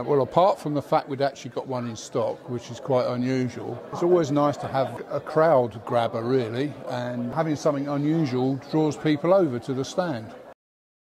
Well, apart from the fact we'd actually got one in stock, which is quite unusual, it's always nice to have a crowd grabber, really, and having something unusual draws people over to the stand.